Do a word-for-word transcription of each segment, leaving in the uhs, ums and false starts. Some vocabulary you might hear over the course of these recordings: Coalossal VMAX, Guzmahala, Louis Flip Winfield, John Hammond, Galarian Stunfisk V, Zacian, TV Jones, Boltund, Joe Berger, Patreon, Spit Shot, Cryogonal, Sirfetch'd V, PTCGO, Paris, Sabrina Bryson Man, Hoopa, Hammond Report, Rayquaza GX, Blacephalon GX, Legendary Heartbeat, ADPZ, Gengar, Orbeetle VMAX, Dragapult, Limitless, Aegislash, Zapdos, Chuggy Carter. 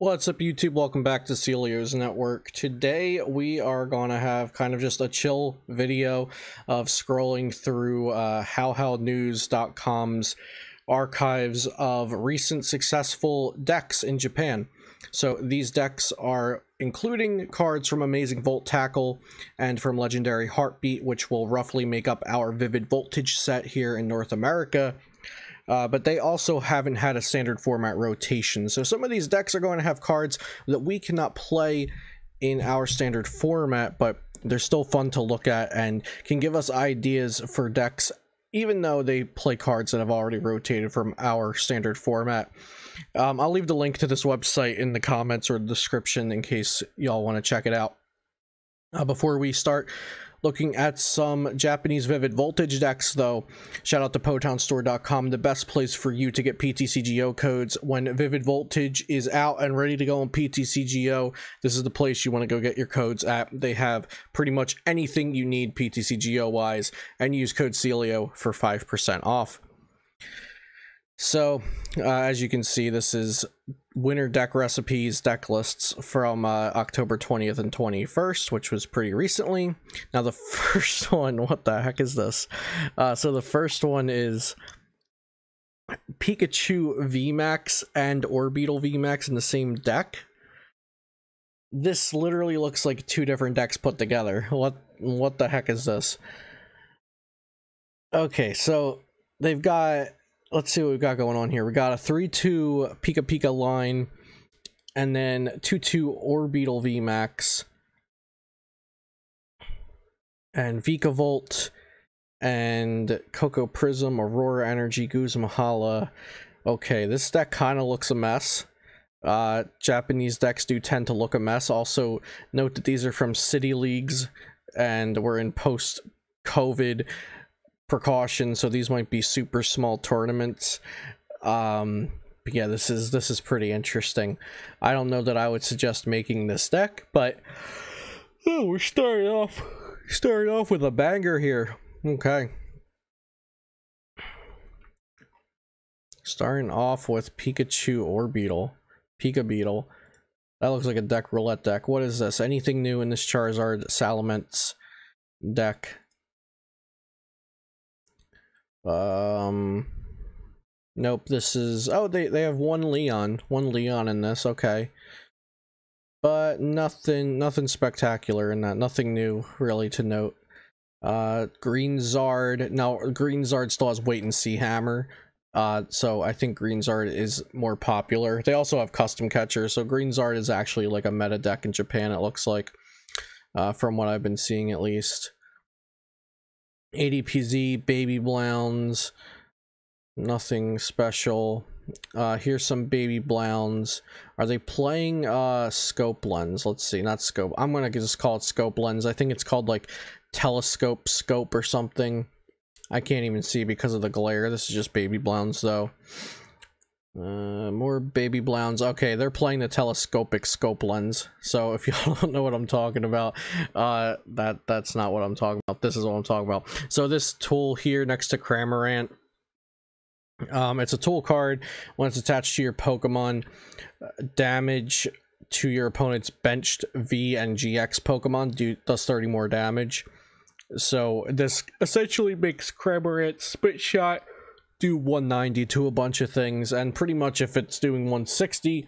What's up, YouTube? Welcome back to Celio's Network. Today we are going to have kind of just a chill video of scrolling through uh, how how news dot com's archives of recent successful decks in Japan. So these decks are including cards from Amazing Volt Tackle and from Legendary Heartbeat, which will roughly make up our Vivid Voltage set here in North America. Uh, but they also haven't had a standard format rotation. So some of these decks are going to have cards that we cannot play in our standard format, but they're still fun to look at and can give us ideas for decks, even though they play cards that have already rotated from our standard format. Um, I'll leave the link to this website in the comments or the description in case y'all want to check it out. Uh, before we start looking at some Japanese Vivid Voltage decks, though, shout out to Potown Store dot com, the best place for you to get P T C G O codes. When Vivid Voltage is out and ready to go on P T C G O, this is the place you want to go get your codes at. They have pretty much anything you need P T C G O-wise, and use code Celio for five percent off. So, uh, as you can see, this is winter deck recipes, deck lists from uh, October twentieth and twenty-first, which was pretty recently. Now the first one, what the heck is this? Uh, so the first one is Pikachu V MAX and Orbeetle V MAX in the same deck. This literally looks like two different decks put together. What, what the heck is this? Okay, so they've got... Let's see what we've got going on here. We got a three two Pika Pika line, and then two two Orbeetle V MAX, and Vikavolt, and Coco Prism, Aurora Energy, Guzmahala. Okay, this deck kind of looks a mess. Uh, Japanese decks do tend to look a mess. Also, note that these are from City Leagues, and we're in post-COVID precaution, so these might be super small tournaments. Um but yeah, this is this is pretty interesting. I don't know that I would suggest making this deck, but oh, we're starting off starting off with a banger here. Okay, starting off with Pikachu Orbeetle, Pika Beetle. That looks like a deck roulette deck. What is this? Anything new in this Charizard Salamence deck? Um nope, this is, oh, they they have one Leon one Leon in this. Okay, but nothing nothing spectacular in that, nothing new really to note. uh Grenzard, now Grenzard still has wait and see hammer, uh so I think Grenzard is more popular. They also have custom catcher, so Grenzard is actually like a meta deck in Japan, it looks like, uh from what I've been seeing at least. A D P Z, Baby Blounds, nothing special. Uh, here's some Baby Blounds. Are they playing uh, Scope Lens? Let's see, not Scope. I'm going to just call it Scope Lens. I think it's called like Telescope Scope or something. I can't even see because of the glare. This is just Baby Blounds though. Uh, more Baby Blounds. Okay, they're playing the Telescopic Scope Lens. So if y'all don't know what I'm talking about, uh, that that's not what I'm talking about. This is what I'm talking about. So this tool here next to Cramorant, um, it's a tool card. When it's attached to your Pokemon, damage to your opponent's benched V and G X Pokemon do, does thirty more damage. So this essentially makes Cramorant Spit Shot do one ninety to a bunch of things, and pretty much if it's doing one sixty,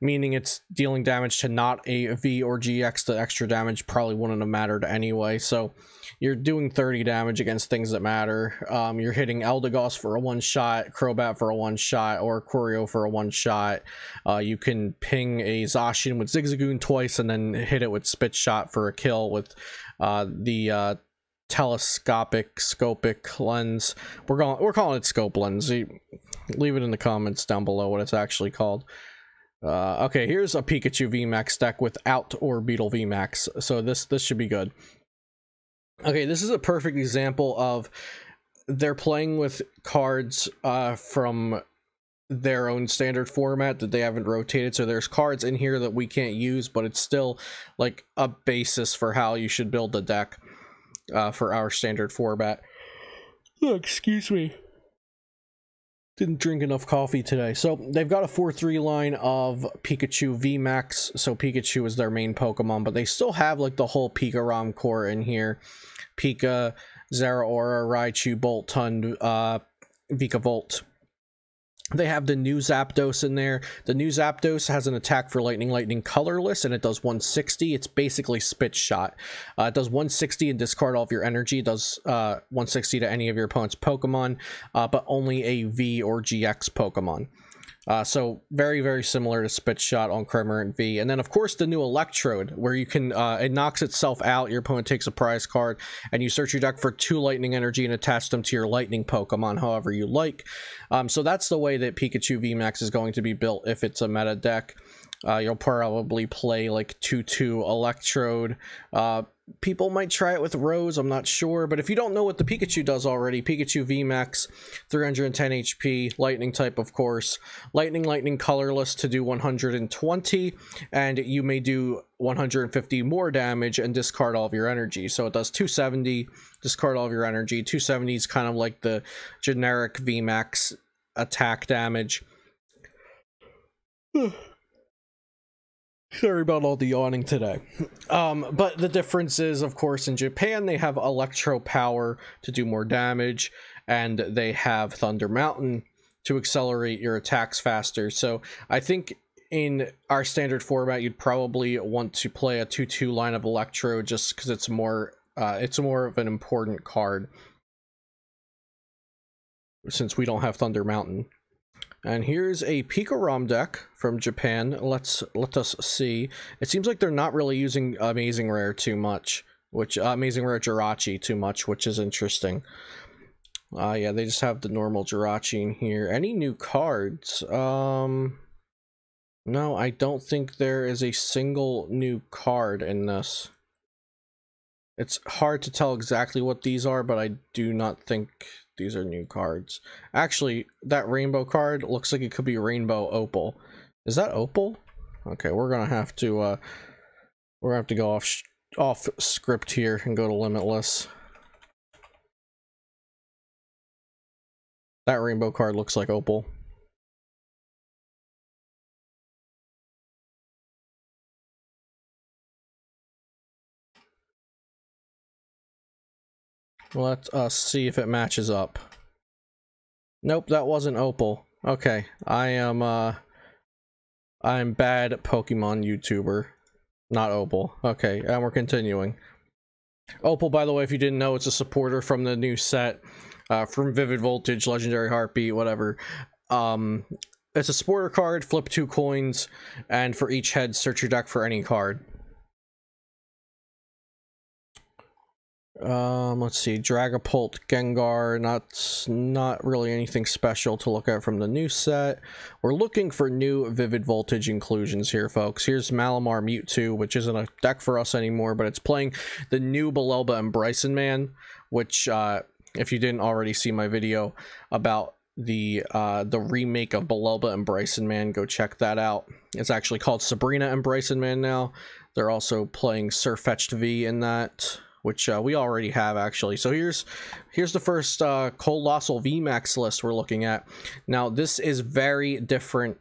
meaning it's dealing damage to not a V or G X, the extra damage probably wouldn't have mattered anyway. So you're doing thirty damage against things that matter. Um, you're hitting Eldegoss for a one shot, Crobat for a one shot, or Corio for a one shot. Uh, you can ping a Zacian with Zigzagoon twice and then hit it with Spit Shot for a kill with uh, the uh, telescopic scopic lens. We're going we're calling it Scope Lens. You, leave it in the comments down below what it's actually called. Uh okay, here's a Pikachu V MAX deck without Orbeetle V MAX, so this this should be good. Okay, this is a perfect example of they're playing with cards uh from their own standard format that they haven't rotated, so there's cards in here that we can't use, but it's still like a basis for how you should build the deck uh for our standard format. Oh, excuse me. Didn't drink enough coffee today. So they've got a four three line of Pikachu V MAX. So Pikachu is their main Pokemon, but they still have like the whole Pika Rom core in here. Pika, Zeraora, Raichu, Boltund, uh, Vikavolt. They have the new Zapdos in there. The new Zapdos has an attack for Lightning Lightning colorless, and it does one sixty. It's basically Spit Shot. Uh, it does one sixty and discard all of your energy. It does uh, one sixty to any of your opponent's Pokemon, uh, but only a V or G X Pokemon. Uh, so very, very similar to Spit Shot on Cramorant V. And then, of course, the new Electrode, where you can, uh, it knocks itself out, your opponent takes a prize card, and you search your deck for two Lightning Energy and attach them to your Lightning Pokemon, however you like. Um, so that's the way that Pikachu V MAX is going to be built if it's a meta deck. Uh, you'll probably play, like, two two Electrode. Uh, people might try it with Rose, I'm not sure. But if you don't know what the Pikachu does already, Pikachu V MAX, three hundred ten H P, Lightning type, of course. Lightning, Lightning colorless to do one hundred twenty, and you may do one hundred fifty more damage and discard all of your energy. So it does two seventy, discard all of your energy. two seventy is kind of like the generic V MAX attack damage. Sorry about all the yawning today. Um, but the difference is, of course, in Japan, they have Electro Power to do more damage, and they have Thunder Mountain to accelerate your attacks faster. So I think in our standard format, you'd probably want to play a two two line of Electro just because it's more, uh, it's more of an important card since we don't have Thunder Mountain. And here's a Pika Rom deck from Japan. Let's let us see. It seems like they're not really using Amazing Rare too much, which uh, Amazing Rare Jirachi too much, which is interesting. Uh, yeah, they just have the normal Jirachi in here. Any new cards? Um, no, I don't think there is a single new card in this. It's hard to tell exactly what these are, but I do not think these are new cards. Actually, that rainbow card looks like it could be Rainbow Opal. Is that Opal? Okay, we're gonna have to uh we're gonna have to go off sh off script here and go to Limitless. That rainbow card looks like Opal. Let us see if it matches up. Nope, that wasn't Opal. Okay, I am, uh... I'm bad Pokemon YouTuber. Not Opal. Okay, and we're continuing. Opal, by the way, if you didn't know, it's a supporter from the new set. Uh, from Vivid Voltage, Legendary Heartbeat, whatever. Um, it's a supporter card, flip two coins, and for each head, search your deck for any card. Um, let's see, Dragapult, Gengar, not, not really anything special to look at from the new set. We're looking for new Vivid Voltage inclusions here, folks. Here's Malamar Mewtwo, which isn't a deck for us anymore, but it's playing the new Beloba and Bryson Man, which, uh, if you didn't already see my video about the, uh, the remake of Beloba and Bryson Man, go check that out. It's actually called Sabrina and Bryson Man now. They're also playing Sirfetch'd V in that, which uh, we already have, actually. So here's here's the first uh, Coalossal V MAX list we're looking at. Now, this is very different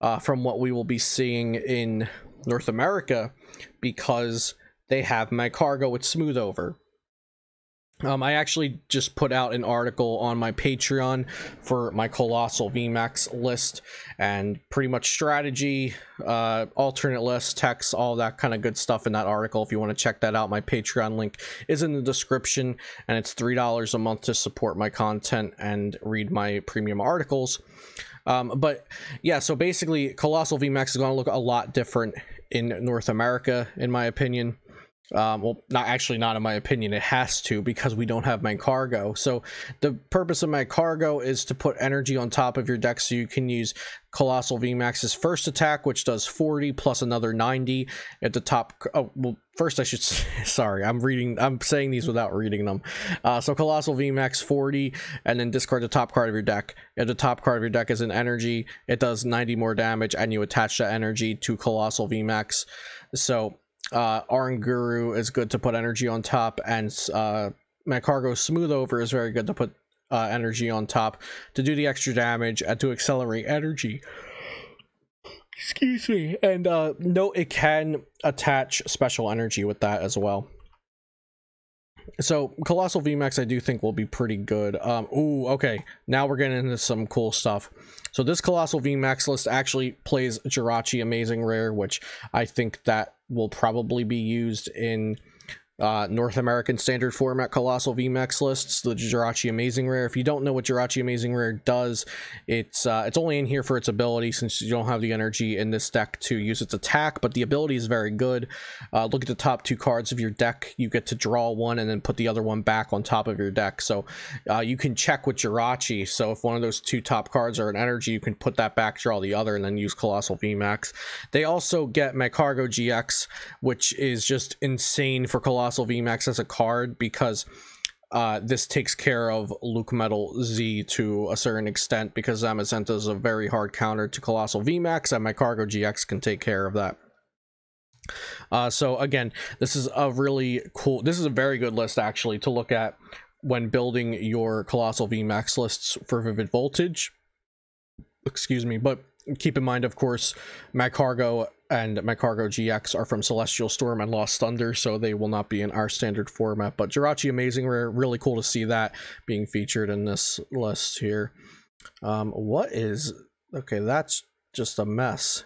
uh, from what we will be seeing in North America because they have My Cargo with Smoothover. Um, I actually just put out an article on my Patreon for my Coalossal V MAX list and pretty much strategy, uh, alternate lists, text, all that kind of good stuff in that article. If you want to check that out, my Patreon link is in the description, and it's three dollars a month to support my content and read my premium articles. Um, but yeah, so basically Coalossal V MAX is going to look a lot different in North America, in my opinion. Um, well, not actually not in my opinion, it has to, because we don't have My Cargo. So the purpose of My Cargo is to put energy on top of your deck so you can use Coalossal V MAX's first attack, which does forty plus another ninety at the top. Oh, well, first I should sorry, I'm reading, I'm saying these without reading them. Uh, so Coalossal V MAX forty, and then discard the top card of your deck. If the top card of your deck is an energy, it does ninety more damage, and you attach that energy to Coalossal V MAX. So uh Oranguru is good to put energy on top, and uh My Cargo Smooth Over is very good to put uh, energy on top to do the extra damage and to accelerate energy. Excuse me. And uh, note it can attach special energy with that as well. So Coalossal V MAX I do think will be pretty good. Um, ooh, okay. Now we're getting into some cool stuff. So this Coalossal V MAX list actually plays Jirachi Amazing Rare, which I think that will probably be used in uh, North American Standard Format Coalossal V MAX lists, the Jirachi Amazing Rare. If you don't know what Jirachi Amazing Rare does, it's uh, it's only in here for its ability, since you don't have the energy in this deck to use its attack, but the ability is very good. Uh, look at the top two cards of your deck. You get to draw one and then put the other one back on top of your deck. So uh, you can check with Jirachi. So if one of those two top cards are an energy, you can put that back, draw the other, and then use Coalossal V MAX. They also get My Cargo G X, which is just insane for Coalossal V MAX as a card, because uh, this takes care of Lucmetal Z to a certain extent, because Zamazenta is a very hard counter to Coalossal V MAX, and My Cargo G X can take care of that. Uh, so again, this is a really cool, this is a very good list actually to look at when building your Coalossal V MAX lists for Vivid Voltage. Excuse me, but keep in mind, of course, My Cargo and My Cargo G X are from Celestial Storm and Lost Thunder, so they will not be in our standard format. But Jirachi Amazing Rare, really cool to see that being featured in this list here. Um, what is... Okay, that's just a mess.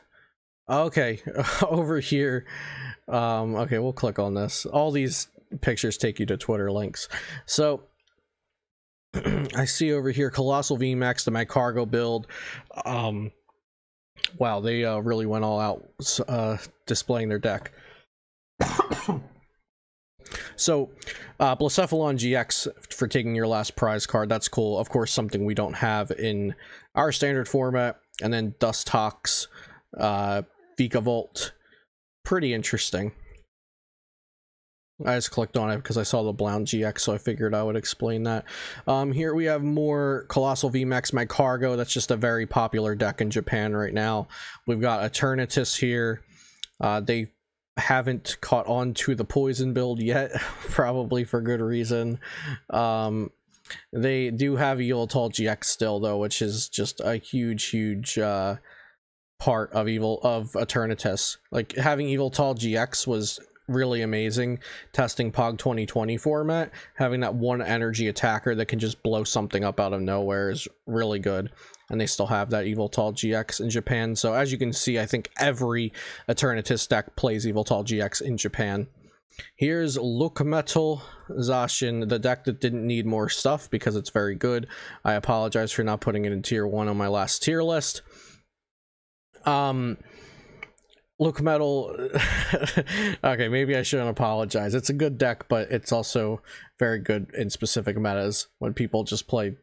Okay, over here. Um, okay, we'll click on this. All these pictures take you to Twitter links. So... I see over here Coalossal V MAX, the My Cargo build. Um... Wow, they uh, really went all out uh, displaying their deck. So, uh, Blacephalon G X for taking your last prize card. That's cool. Of course, something we don't have in our standard format. And then Dustox, uh, Vikavolt. Pretty interesting. I just clicked on it because I saw the Blound G X, so I figured I would explain that. Um, here we have more Coalossal V MAX My Cargo. That's just a very popular deck in Japan right now. We've got Eternatus here. Uh, they haven't caught on to the Poison build yet, probably for good reason. Um, they do have Eevee-tails G X still, though, which is just a huge, huge... Uh, part of evil of Eternatus. Like, having Eevee-tails G X was really amazing testing P O G twenty twenty format. Having that one energy attacker that can just blow something up out of nowhere is really good, and they still have that Eevee-tails G X in Japan. So as you can see, I think every Eternatus deck plays Eevee-tails G X in Japan. Here's Lucmetal Zacian, the deck that didn't need more stuff because it's very good. I apologize for not putting it in tier one on my last tier list. Um, Lucmetal, okay, maybe I shouldn't apologize. It's a good deck, but it's also very good in specific metas when people just play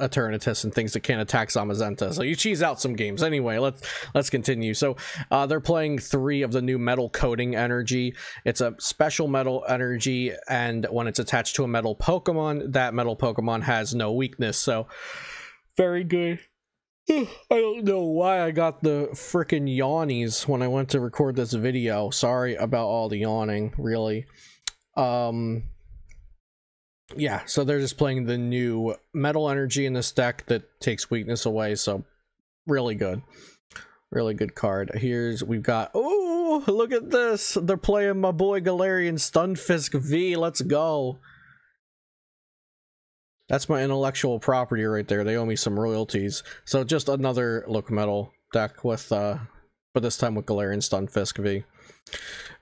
Eternatus and things that can't attack Zamazenta. So you cheese out some games. Anyway, let's let's continue. So uh, they're playing three of the new metal coating energy. It's a special metal energy, and when it's attached to a metal Pokemon, that metal Pokemon has no weakness. So very good. I don't know why I got the freaking yawnies when I went to record this video. Sorry about all the yawning, really. Um, yeah, so they're just playing the new metal energy in this deck that takes weakness away, so really good. Really good card. Here's, we've got, oh, look at this. They're playing my boy Galarian Stunfisk V. Let's go. That's my intellectual property right there. They owe me some royalties. So just another Lucmetal deck with, uh, but this time with Galarian Stunfisk V.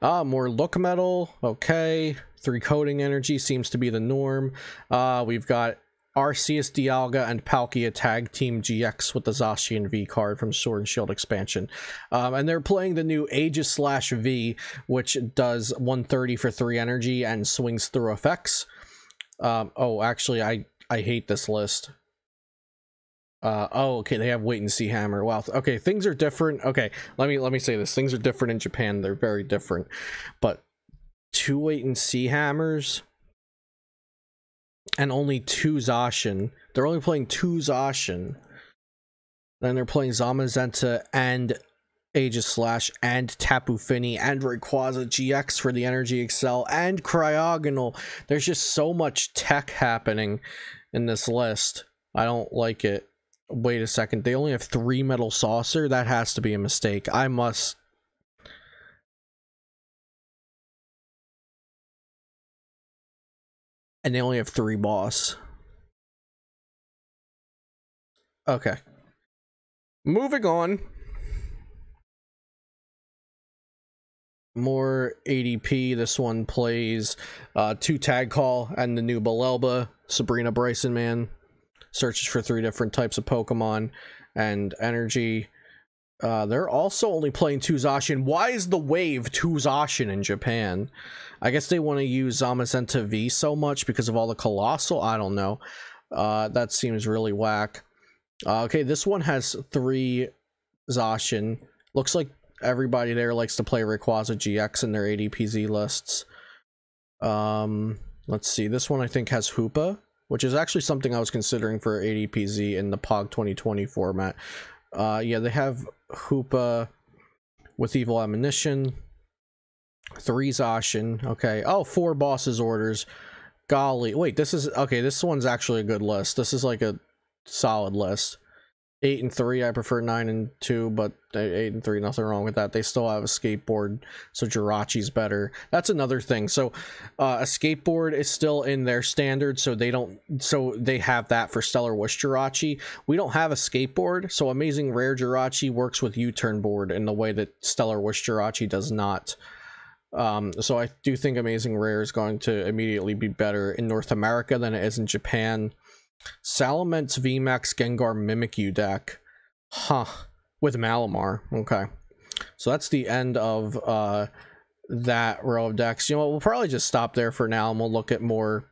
Uh, more Lucmetal. Okay. Three coding energy seems to be the norm. Uh, we've got Arceus, Dialga, and Palkia Tag Team G X with the Zacian V card from Sword and Shield expansion. Um, and they're playing the new Aegis slash V, which does one thirty for three energy and swings through effects. Um, oh, actually, I... I hate this list. Uh, oh, okay, they have Wait and See Hammer. Wow, okay, things are different. Okay, let me let me say this. Things are different in Japan. They're very different. But two Wait and See Hammers and only two Zacian. They're only playing two Zacian. Then they're playing Zamazenta and Aegislash and Tapu Fini and Rayquaza G X for the energy excel and Cryogonal. There's just so much tech happening in this list. I don't like it. Wait a second. They only have three Metal Saucer? That has to be a mistake. I must... And they only have three boss. Okay. Moving on. More A D P. This one plays uh, two Tag Call and the new Beloba. Sabrina Bryson Man searches for three different types of Pokemon and energy. Uh, they're also only playing two Zacian. Why is the wave two Zacian in Japan? I guess they want to use Zamazenta V so much because of all the Coalossal. I don't know. Uh, that seems really whack. Uh, okay, this one has three Zacian. Looks like everybody there likes to play Rayquaza G X in their A D P Z lists. Um, let's see. This one I think has Hoopa, which is actually something I was considering for A D P Z in the P O G twenty twenty format. Uh, yeah, they have Hoopa with Evil Admonition. Three Zacian. Okay. Oh, four bosses orders. Golly. Wait, this is... Okay, this one's actually a good list. This is like a solid list. Eight and three. I prefer nine and two, but eight and three, nothing wrong with that. They still have a skateboard, so Jirachi's better. That's another thing. So uh, a skateboard is still in their standard, so they don't. So they have that for Stellar Wish Jirachi. We don't have a skateboard, so Amazing Rare Jirachi works with U-turn board in the way that Stellar Wish Jirachi does not. Um, so I do think Amazing Rare is going to immediately be better in North America than it is in Japan. Salamence V MAX Gengar Mimikyu deck, huh, with Malamar. Okay, so that's the end of uh that row of decks. You know what, we'll probably just stop there for now, and we'll look at more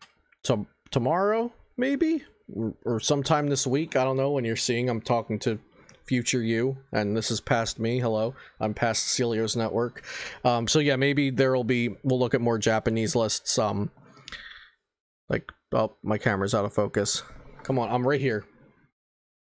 to tomorrow maybe, or, or sometime this week. I don't know when you're seeing. I'm talking to future you, and this is past me. Hello, I'm past Celio's Network. Um so yeah, maybe there'll be, we'll look at more Japanese lists. Um like, oh, my camera's out of focus. Come on, I'm right here.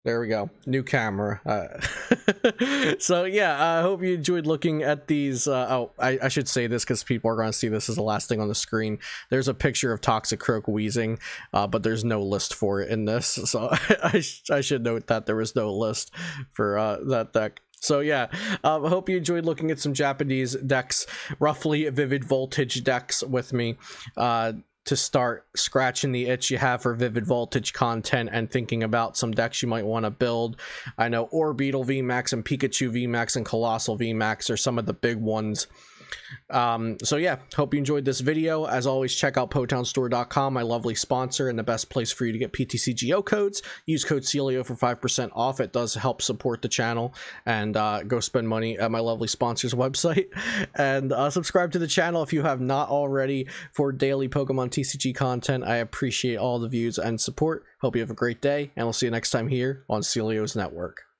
There we go. New camera. Uh, so, yeah, I hope you enjoyed looking at these. Uh, oh, I, I should say this because people are going to see this as the last thing on the screen. There's a picture of Toxicroak wheezing, uh, but there's no list for it in this. So I, I should note that there was no list for uh, that deck. So yeah, I um, hope you enjoyed looking at some Japanese decks, roughly Vivid Voltage decks with me. Uh, to start scratching the itch you have for Vivid Voltage content and thinking about some decks you might want to build. I know Orbeetle V MAX and Pikachu V MAX and Coalossal V MAX are some of the big ones. Um, so yeah, hope you enjoyed this video. As always, check out Potown Store dot com, my lovely sponsor, and the best place for you to get P T C G O codes. Use code Celio for five percent off. It does help support the channel, and uh, go spend money at my lovely sponsor's website. And uh, subscribe to the channel if you have not already for daily Pokemon T C G content. I appreciate all the views and support. Hope you have a great day, and we'll see you next time here on Celio's Network.